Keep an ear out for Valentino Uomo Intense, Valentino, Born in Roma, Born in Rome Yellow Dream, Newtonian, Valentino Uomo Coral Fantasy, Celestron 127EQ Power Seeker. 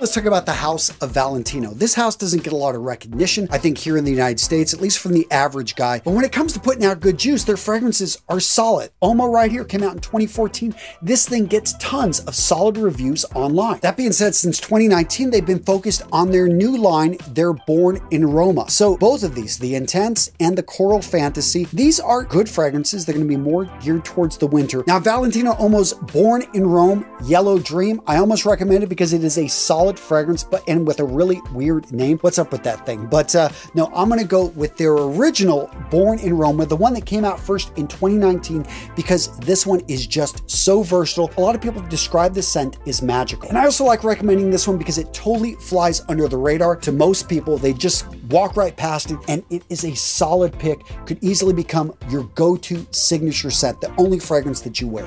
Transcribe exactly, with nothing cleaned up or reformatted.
Let's talk about the House of Valentino. This house doesn't get a lot of recognition, I think, here in the United States, at least from the average guy. But when it comes to putting out good juice, their fragrances are solid. Uomo right here came out in twenty fourteen. This thing gets tons of solid reviews online. That being said, since twenty nineteen, they've been focused on their new line, their Born in Roma. So both of these, the Intense and the Coral Fantasy, these are good fragrances. They're going to be more geared towards the winter. Now, Valentino Uomo's Born in Rome Yellow Dream, I almost recommend it because it is a solid fragrance, but and with a really weird name. What's up with that thing? But uh, no, I'm going to go with their original Born in Roma, the one that came out first in twenty nineteen, because this one is just so versatile. A lot of people describe the scent as magical. And I also like recommending this one because it totally flies under the radar to most people. They just walk right past it, and it is a solid pick. Could easily become your go-to signature scent, the only fragrance that you wear.